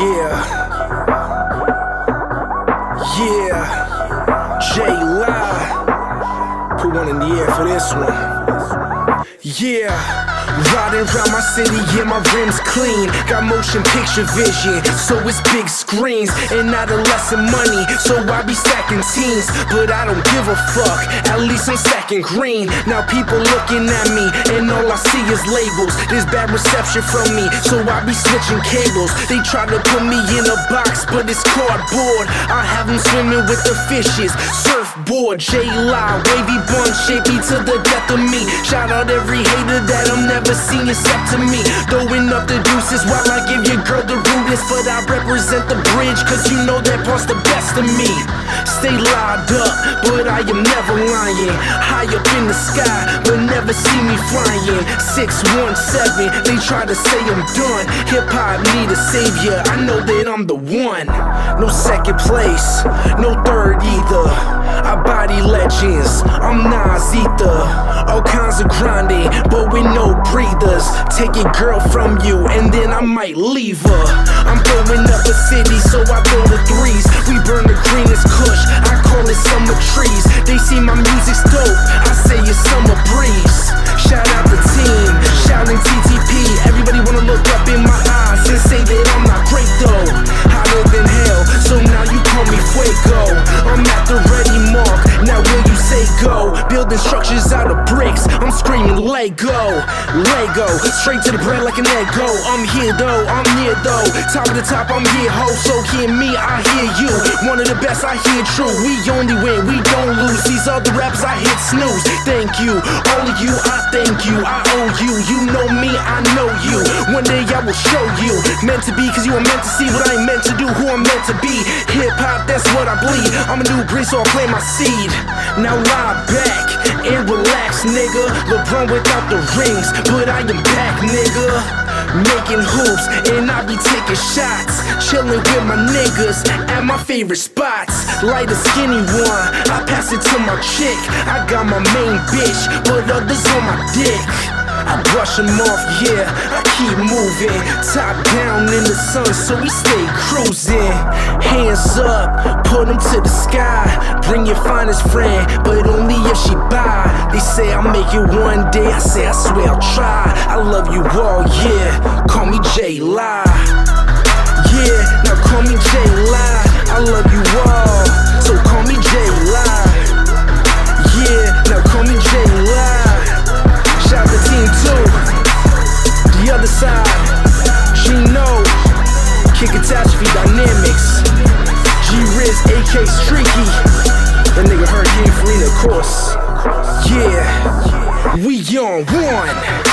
Yeah, J. Lye, put one in the air for this one. Yeah. Riding around my city, yeah, my rims clean. Got motion picture vision, so it's big screens. And not a less of money, so I be stacking teens. But I don't give a fuck, at least I'm stacking green. Now people looking at me, and all I see is labels. There's bad reception from me, so I be switching cables. They try to put me in a box, but it's cardboard. I have them swimming with the fishes, surfboard. J. Lye, wavy bun, shapey to the death of me. Shout out every hater that I'm never seen except to me. Throwing up the deuces while I give your girl the rudest, but I represent the bridge, cause you know that part's the best of me. Stay lined up, but I am never lying. High up in the sky, but never see me flying. 617, they try to say I'm done. Hip-hop need a savior, I know that I'm the one. No second place, no third either. I body legends, I'm Nas Ether. All kinds of grinding, but we know breathers. Take your girl from you and then I might leave her. I'm blowing up a city, so I throw the threes. We burn the greenest kush, I call it summer trees. They see my music's dope, I say it's summer breeze. Shout out the team, shouting TTP. Everybody wanna look up in my eyes and say that I'm not great though. Hotter than hell, so now you call me Fuego. I'm at the ready mark, now will you say go? Building structures out of bricks, I'm screaming Lego, straight to the bread like an ego. I'm here though, I'm near though. Top of the top, I'm here ho. So hear me, I hear you. One of the best, I hear true. We only win, we don't lose. These other rappers, I hit snooze. Thank you, all of you, I thank you. I owe you, you know me, I know you. One day I will show you. Meant to be, cause you were meant to see what I ain't meant to do, who I'm meant to be. Hip-hop, that's what I bleed. I'm a new breed, so I plant my seed. Now lie back and relax, nigga. LeBron without the rings, but I am back, nigga. Making hoops, and I be taking shots. Chilling with my niggas at my favorite spots. Light a skinny one, I pass it to my chick. I got my main bitch, but others on my dick. I brush them off, yeah, I keep moving. Top down in the sun, so we stay cruising. Hands up, put them to the sky. Bring your finest friend, but only if she buy. They say I'll make it one day, I say I swear I'll try. I love you all, yeah, call me J. Lye. Yeah, now call me J. Lye. I love you all, so call me J. Lye. Yeah, now call me J. Lye. Shout out to Team 2, the other side, Gino, Kid Catastrophe Dynamics, G-Riz, AK Streaky, that nigga Hurricane Farina, of course. Yeah, we on one.